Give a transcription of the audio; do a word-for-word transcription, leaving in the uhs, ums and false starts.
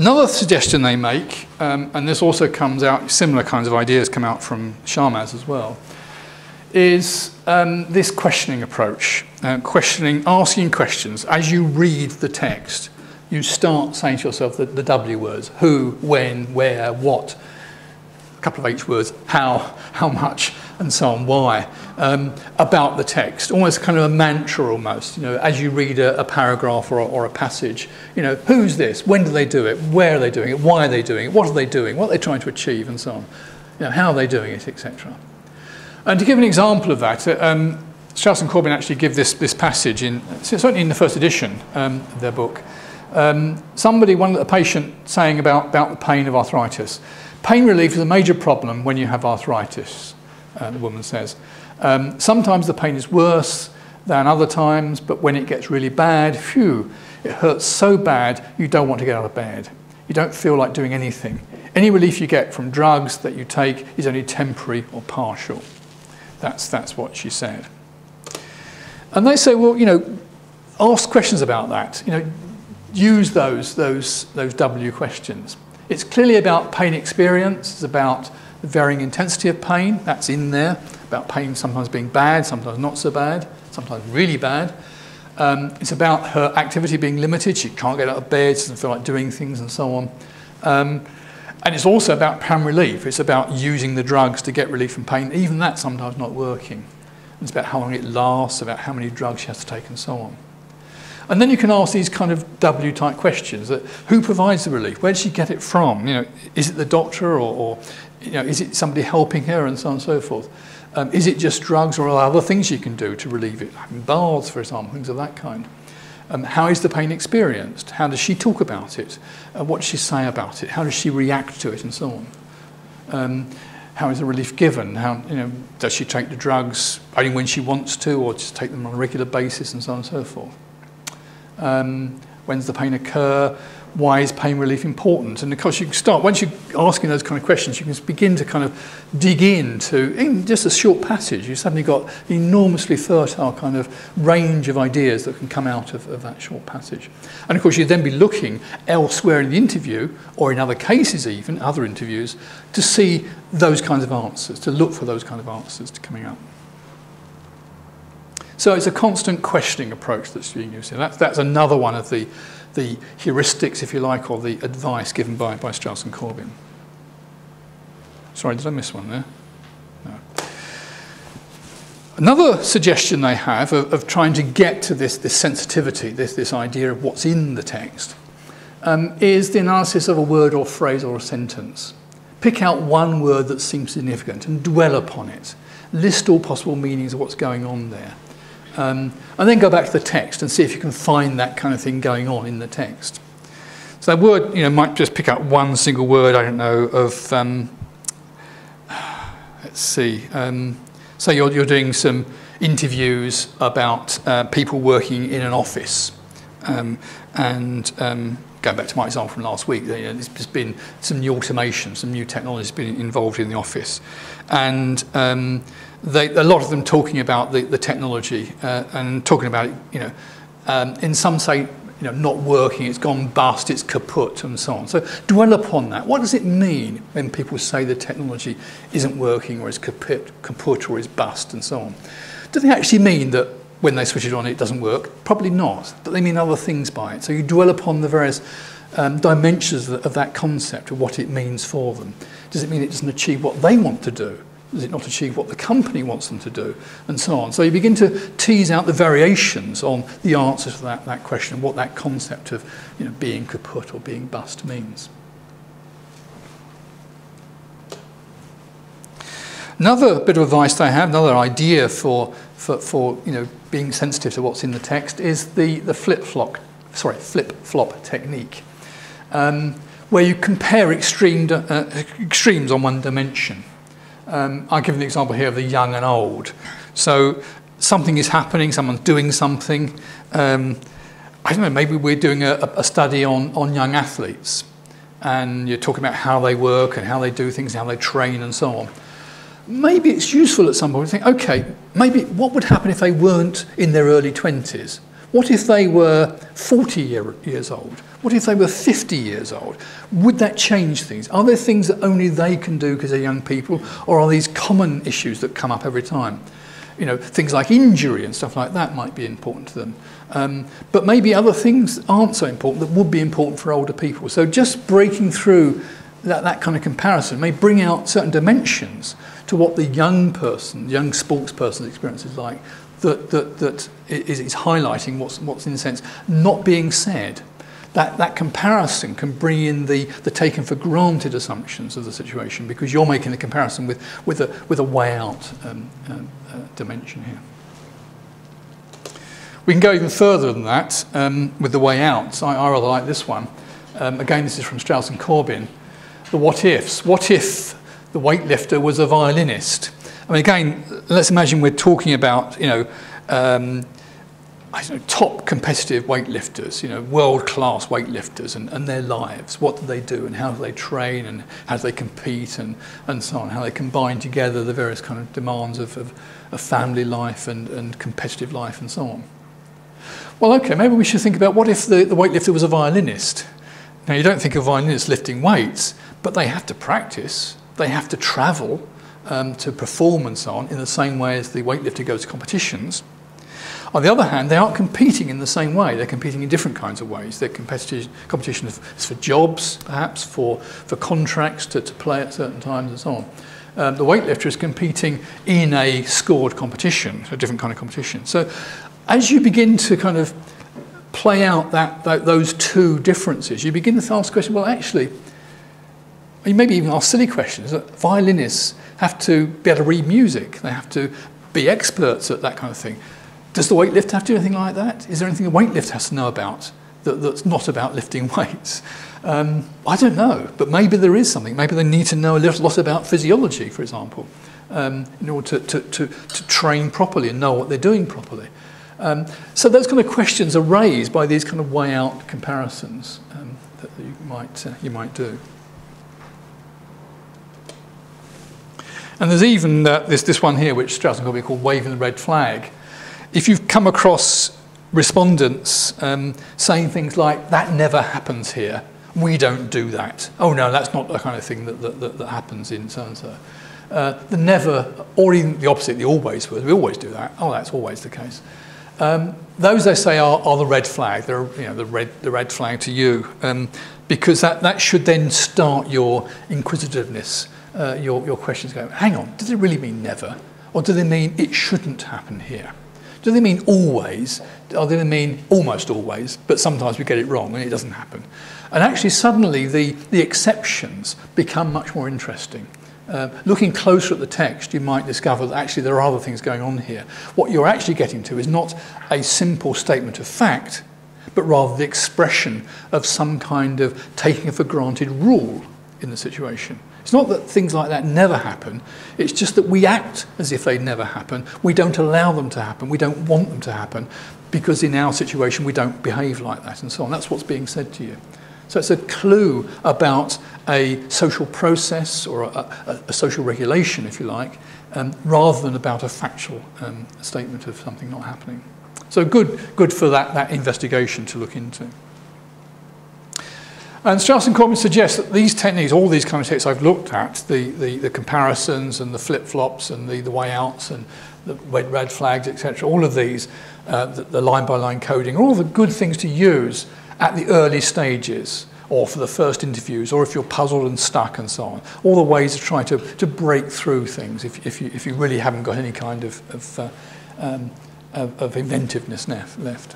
Another suggestion they make, um, and this also comes out, similar kinds of ideas come out from Sharmaz as well, is um, this questioning approach, uh, questioning, asking questions. As you read the text, you start saying to yourself the, the W words, who, when, where, what, a couple of H words, how, how much, and so on, why, um, about the text, almost kind of a mantra almost, you know, as you read a, a paragraph or a, or a passage, you know, who's this, when do they do it, where are they doing it, why are they doing it, what are they doing, what are they trying to achieve, and so on, you know, how are they doing it, et cetera. And to give an example of that, um, Strauss and Corbin actually give this, this passage, in, certainly in the first edition um, of their book, um, somebody, one a patient saying about, about the pain of arthritis. Pain relief is a major problem when you have arthritis, uh, the woman says. Um, sometimes the pain is worse than other times, but when it gets really bad, phew, it hurts so bad you don't want to get out of bed. You don't feel like doing anything. Any relief you get from drugs that you take is only temporary or partial. That's, that's what she said. And they say, well, you know, ask questions about that. You know, use those, those, those W questions. It's clearly about pain experience. It's about the varying intensity of pain. That's in there. About pain sometimes being bad, sometimes not so bad, sometimes really bad. Um, it's about her activity being limited. She can't get out of bed. She doesn't feel like doing things and so on. Um, And it's also about pain relief. It's about using the drugs to get relief from pain. Even that's sometimes not working. It's about how long it lasts, about how many drugs she has to take and so on. And then you can ask these kind of W-type questions. That who provides the relief? Where did she get it from? You know, is it the doctor or, or you know, is it somebody helping her and so on and so forth? Um, is it just drugs or other things you can do to relieve it? Like baths, for example, things of that kind. Um, how is the pain experienced? How does she talk about it? Uh, what does she say about it? How does she react to it and so on? Um, how is the relief given? How, you know, does she take the drugs only when she wants to or just take them on a regular basis and so on and so forth? Um, when does the pain occur? Why is pain relief important? And of course you can start, once you're asking those kind of questions, you can begin to kind of dig into, in just a short passage, you've suddenly got an enormously fertile kind of range of ideas that can come out of, of that short passage. And of course you'd then be looking elsewhere in the interview, or in other cases even, other interviews, to see those kinds of answers, to look for those kind of answers to coming up. So it's a constant questioning approach that's being used here. That's, that's another one of the the heuristics, if you like, or the advice given by, by Strauss and Corbin. Sorry, did I miss one there? No. Another suggestion they have of, of trying to get to this, this sensitivity, this, this idea of what's in the text, um, is the analysis of a word or phrase or a sentence. Pick out one word that seems significant and dwell upon it. List all possible meanings of what's going on there. Um, and then go back to the text and see if you can find that kind of thing going on in the text. So that word, you know, might just pick up one single word, I don't know, of, um, let's see, um, say you're, you're doing some interviews about uh, people working in an office. Um, and um, going back to my example from last week, you know, there's been some new automation, some new technology has been involved in the office. And um, They, a lot of them talking about the, the technology uh, and talking about it, you know, um, in some say, you know, not working, it's gone bust, it's kaput, and so on. So dwell upon that. What does it mean when people say the technology isn't working or is kaput, kaput or is bust, and so on? Do they actually mean that when they switch it on it doesn't work? Probably not, but they mean other things by it. So you dwell upon the various um, dimensions of that concept, of what it means for them. Does it mean it doesn't achieve what they want to do? Does it not achieve what the company wants them to do, and so on? So you begin to tease out the variations on the answers to that, that question, what that concept of, you know, being kaput or being bust means. Another bit of advice they have, another idea for, for, for you know, being sensitive to what's in the text is the, the flip-flop, sorry, flip-flop technique, um, where you compare extreme, uh, extremes on one dimension. Um, I'll give an example here of the young and old. So something is happening, someone's doing something. Um, I don't know, maybe we're doing a, a study on, on young athletes, and you're talking about how they work and how they do things, how they train and so on. Maybe it's useful at some point to think, okay, maybe what would happen if they weren't in their early twenties? What if they were forty year, years old? What if they were fifty years old? Would that change things? Are there things that only they can do because they're young people, or are these common issues that come up every time? You know, things like injury and stuff like that might be important to them. Um, but maybe other things aren't so important that would be important for older people. So just breaking through that, that kind of comparison may bring out certain dimensions to what the young person, young sportsperson's experience is like, that, that, that is, is highlighting what's, what's in a sense not being said. That, that comparison can bring in the, the taken for granted assumptions of the situation, because you're making the comparison with, with, a, with a way out um, um, uh, dimension here. We can go even further than that um, with the way out. I, I rather like this one. Um, again, this is from Strauss and Corbin. The what ifs. What if the weightlifter was a violinist? I mean, again, let's imagine we're talking about, you know, um, I don't know, top competitive weightlifters, you know, world-class weightlifters, and, and their lives. What do they do, and how do they train, and how do they compete, and, and so on, how they combine together the various kind of demands of, of, of family life and, and competitive life and so on. Well, okay, maybe we should think about what if the, the weightlifter was a violinist. Now, you don't think of violinists lifting weights, but they have to practice, they have to travel um, to perform and so on, in the same way as the weightlifter goes to competitions. On the other hand, they aren't competing in the same way. They're competing in different kinds of ways. Their competition is for jobs, perhaps, for, for contracts to, to play at certain times and so on. Um, the weightlifter is competing in a scored competition, a different kind of competition. So as you begin to kind of play out that, that, those two differences, you begin to ask the question, well, actually, you maybe even ask silly questions. Violinists have to be able to read music. They have to be experts at that kind of thing. Does the weightlifter have to do anything like that? Is there anything a weightlifter has to know about that, that's not about lifting weights? Um, I don't know, but maybe there is something. Maybe they need to know a little, lot about physiology, for example, um, in order to, to, to, to train properly and know what they're doing properly. Um, so those kind of questions are raised by these kind of way-out comparisons um, that you might, uh, you might do. And there's even uh, this, this one here, which Strauss and Corbin called waving the red flag. If you've come across respondents um, saying things like, that never happens here, we don't do that, oh no, that's not the kind of thing that, that, that, that happens in so-and-so. Uh, the never, or even the opposite, the always word, we always do that, oh that's always the case. Um, those they say are, are the red flag, they're, you know, the, red, the red flag to you, um, because that, that should then start your inquisitiveness, uh, your, your questions go, hang on, does it really mean never? Or do they mean it shouldn't happen here? Do they mean always? Or do they mean almost always, but sometimes we get it wrong and it doesn't happen? And actually suddenly the, the exceptions become much more interesting. Uh, looking closer at the text, you might discover that actually there are other things going on here. What you're actually getting to is not a simple statement of fact, but rather the expression of some kind of taking for granted rule in the situation. It's not that things like that never happen, it's just that we act as if they never happen. We don't allow them to happen, we don't want them to happen, because in our situation we don't behave like that and so on. That's what's being said to you. So it's a clue about a social process or a, a, a social regulation, if you like, um, rather than about a factual um, statement of something not happening. So good, good for that, that investigation to look into. And Strauss and Corbin suggest that these techniques, all these kind of techniques I've looked at, the, the, the comparisons and the flip-flops and the, the way outs and the red, red flags, et cetera, all of these, uh, the line-by-line coding, are all the good things to use at the early stages or for the first interviews or if you're puzzled and stuck and so on. All the ways to try to, to break through things if, if, you, if you really haven't got any kind of, of, uh, um, of, of inventiveness left.